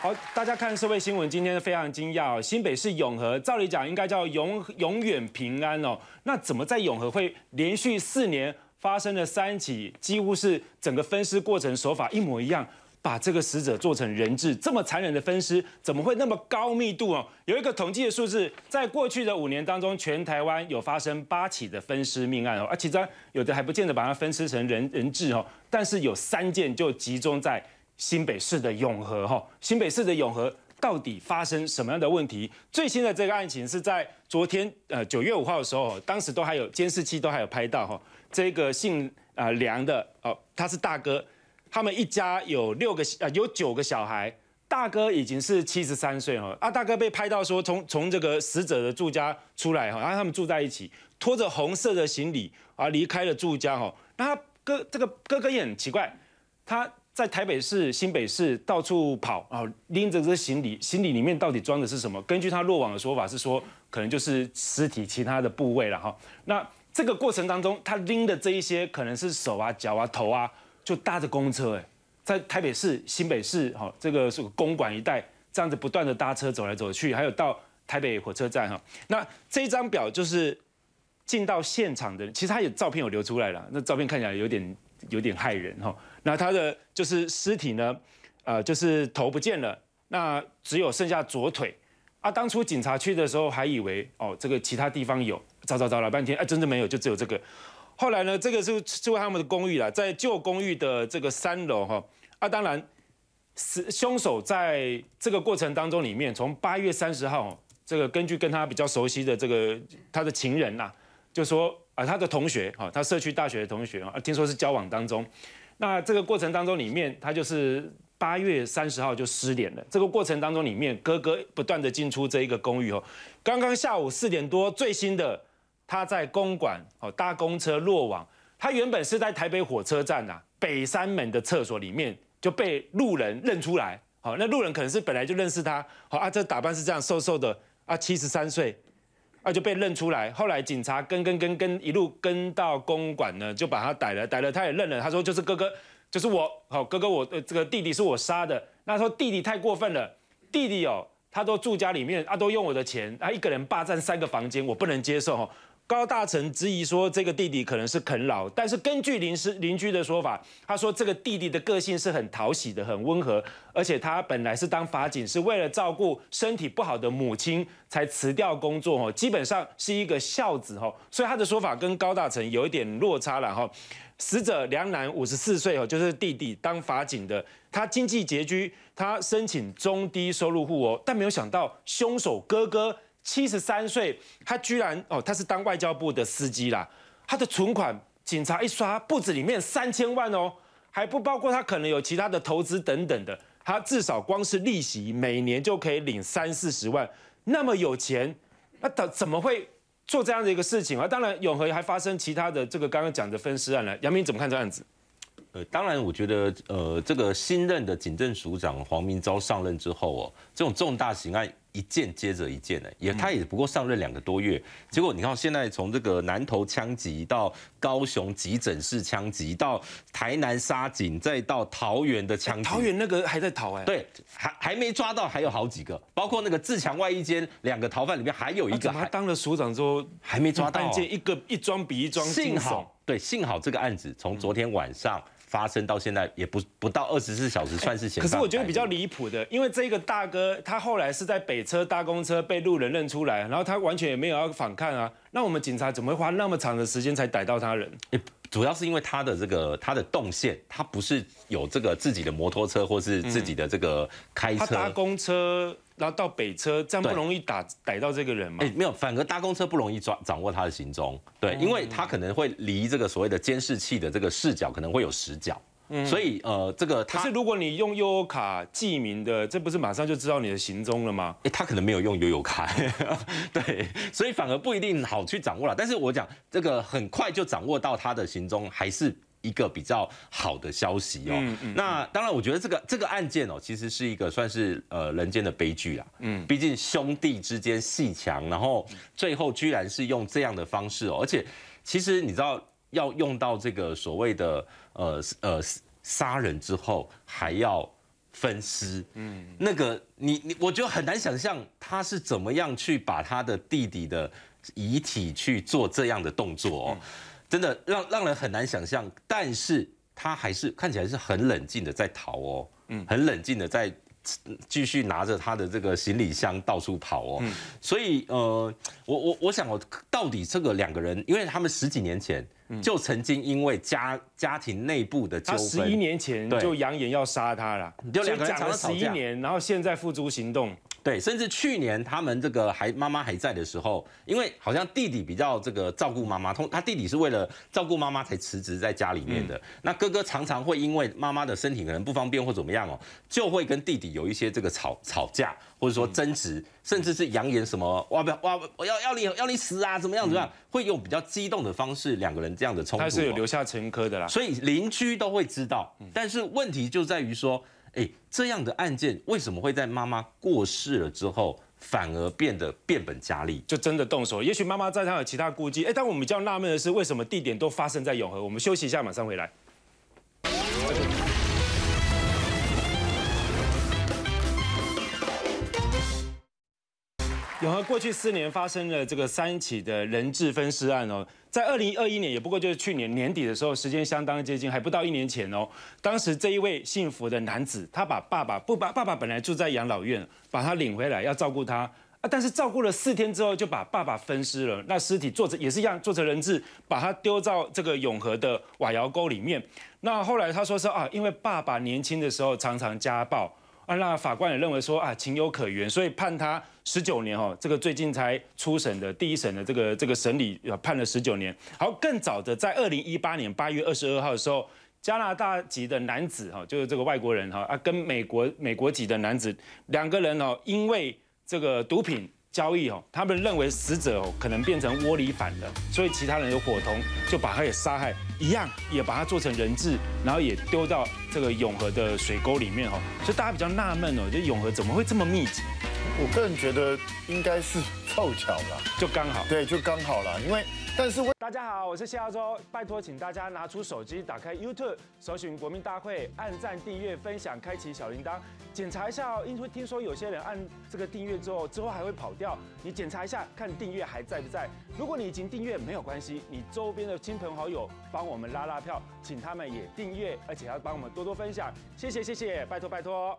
好，大家看社会新闻，今天非常惊讶哦。新北市永和，照理讲应该叫永远平安哦。那怎么在永和会连续4年发生了3起，几乎是整个分尸过程手法一模一样，把这个死者做成人质，这么残忍的分尸，怎么会那么高密度哦？有一个统计的数字，在过去的5年当中，全台湾有发生8起的分尸命案哦，而其中有的还不见得把它分尸成人质哦，但是有3件就集中在新北市的永和哈，新北市的永和到底发生什么样的问题？最新的这个案情是在昨天9月5号的时候，当时都还有监视器都还有拍到哈，这个姓梁的哦，他是大哥，他们一家有9个小孩，大哥已经是73岁哈，啊大哥被拍到说从这个死者的住家出来哈，然后他们住在一起，拖着红色的行李啊离开了住家哈，那他这个哥哥也很奇怪，他在台北市、新北市到处跑啊，拎着这行李，行李里面到底装的是什么？根据他落网的说法是说，可能就是尸体其他的部位了哈。那这个过程当中，他拎的这一些可能是手啊、脚啊、头啊，就搭着公车哎，在台北市、新北市哈，这个是公馆一带，这样子不断的搭车走来走去，还有到台北火车站哈。那这张表就是进到现场的人，其实他有照片有流出来了，那照片看起来有点害人哈。那他的就是尸体呢，就是头不见了，那只有剩下左腿。啊，当初警察去的时候还以为哦，这个其他地方有，找了半天，哎，真的没有，就只有这个。后来呢，这个是住他们的公寓啦，在旧公寓的这个3楼哈。啊，当然，凶手在这个过程当中里面，从8月30号，这个根据跟他比较熟悉的这个他的情人呐，就说啊，他的同学哈，他社区大学的同学啊，听说是交往当中。那这个过程当中里面，他就是8月30号就失联了。这个过程当中里面，哥哥不断的进出这一个公寓哦。刚刚下午4点多，最新的他在公馆哦搭公车落网。他原本是在台北火车站呐北三门的厕所里面就被路人认出来。好，那路人可能是本来就认识他。好啊，这打扮是这样瘦瘦的啊，73岁啊就被认出来。后来警察跟一路跟到公馆呢，就把他逮了，他也认了，他说就是哥哥。就是我，好哥哥，我这个弟弟是我杀的。那时候弟弟太过分了，弟弟哦，他都住家里面，啊都用我的钱，他一个人霸占3个房间，我不能接受哦。高大成质疑说这个弟弟可能是啃老，但是根据邻居的说法，他说这个弟弟的个性是很讨喜的，很温和，而且他本来是当法警，是为了照顾身体不好的母亲才辞掉工作哦，基本上是一个孝子哦，所以他的说法跟高大成有一点落差了哈。死者梁男54岁哦，就是弟弟当法警的，他经济拮据，他申请中低收入户哦，但没有想到凶手哥哥73岁，他居然哦，他是当外交部的司机啦，他的存款警察一刷，簿子里面3000万哦，还不包括他可能有其他的投资等等的，他至少光是利息每年就可以领30-40万，那么有钱，那怎么会做这样的一个事情啊？当然，永和还发生其他的这个刚刚讲的分尸案了。杨明怎么看这案子？当然，我觉得这个新任的警政署长黄明昭上任之后哦，这种重大刑案一件接着一件呢，他也不过上任2个多月，结果你看现在从这个南投枪击到高雄急诊室枪击，到台南杀警，再到桃园的枪击，桃园那个还在逃哎，对，还没抓到，还有好几个，包括那个自强外衣间2个逃犯里面还有一个，他当了署长之后还没抓到，案件一桩比一桩惊悚，幸好这个案子从昨天晚上发生到现在也不到24小时，算是嫌犯。可是我觉得比较离谱的，因为这个大哥他后来是在北车搭公车被路人认出来，然后他完全也没有要反抗啊，那我们警察怎么会花那么长的时间才逮到他人？主要是因为他的动线，他不是有这个自己的摩托车或是自己的这个开车，他搭公车然后到北车，这样不容易逮到这个人嘛？没有，反而搭公车不容易掌握他的行踪，对，因为他可能会离这个所谓的监视器的这个视角可能会有10角。所以这个他，可是如果你用悠游卡记名的，这不是马上就知道你的行踪了吗？他可能没有用悠游卡，对，所以反而不一定好去掌握了。但是我讲这个很快就掌握到他的行踪，还是一个比较好的消息哦。那当然，我觉得这个案件哦，其实是一个算是人间的悲剧啦。毕竟兄弟之间阋墙，然后最后居然是用这样的方式哦，而且其实你知道。要用到这个所谓的杀人之后还要分尸，那个你我觉得很难想象他是怎么样去把他的弟弟的遗体去做这样的动作哦，真的让人很难想象。但是他还是看起来是很冷静的在逃哦，很冷静的在继续拿着他的这个行李箱到处跑哦。所以我想哦，到底这个两个人，因为他们十几年前。 就曾经因为家庭内部的纠纷，他11年前就扬言要杀他了，就两个人讲了11年，然后现在付诸行动。对，甚至去年他们这个妈妈还在的时候，因为好像弟弟比较这个照顾妈妈，他弟弟是为了照顾妈妈才辞职在家里面的。那哥哥常常会因为妈妈的身体可能不方便或怎么样哦，就会跟弟弟有一些这个吵架或者说争执，甚至是扬言什么要你死啊怎么样怎么样，会用比较激动的方式两个人。 这样的冲突，他是有留下前科的啦，所以邻居都会知道。但是问题就在于说，哎，这样的案件为什么会在妈妈过世了之后，反而变得变本加厉，就真的动手？也许妈妈在，她有其他顾忌。哎，但我们比较纳闷的是，为什么地点都发生在永和？我们休息一下，马上回来。 永和过去4年发生了这个3起的人质分尸案哦，在2021年，也不过就是去年年底的时候，时间相当接近，还不到1年前哦。当时这一位幸福的男子，他把爸爸本来住在养老院，把他领回来要照顾他啊，但是照顾了4天之后，就把爸爸分尸了。那尸体做成也是一样，做成人质，把他丢到这个永和的瓦窑沟里面。那后来他说是啊，因为爸爸年轻的时候常常家暴。 啊，那法官也认为说啊情有可原，所以判他19年哦。这个最近才初审的第一审的这个审理判了19年。好，更早的在2018年8月22号的时候，加拿大籍的男子哈，就是这个外国人哈啊，跟美国籍的男子两个人哦，因为这个毒品交易哦，他们认为死者哦可能变成窝里反了，所以其他人有伙同就把他给杀害，一样也把他做成人质，然后也丢到。 这个永和的水沟里面哈，所以大家比较纳闷哦，就永和怎么会这么密集？我个人觉得应该是凑巧了，就刚好。对，就刚好了，因为但是大家好，我是谢耀州，拜托请大家拿出手机，打开 YouTube， 搜寻国民大会，按赞、订阅、分享、开启小铃铛，检查一下哦，因为听说有些人按这个订阅之后还会跑掉，你检查一下看订阅还在不在。如果你已经订阅没有关系，你周边的亲朋好友帮我们拉票，请他们也订阅，而且要帮我们。 多多分享，谢谢，拜托。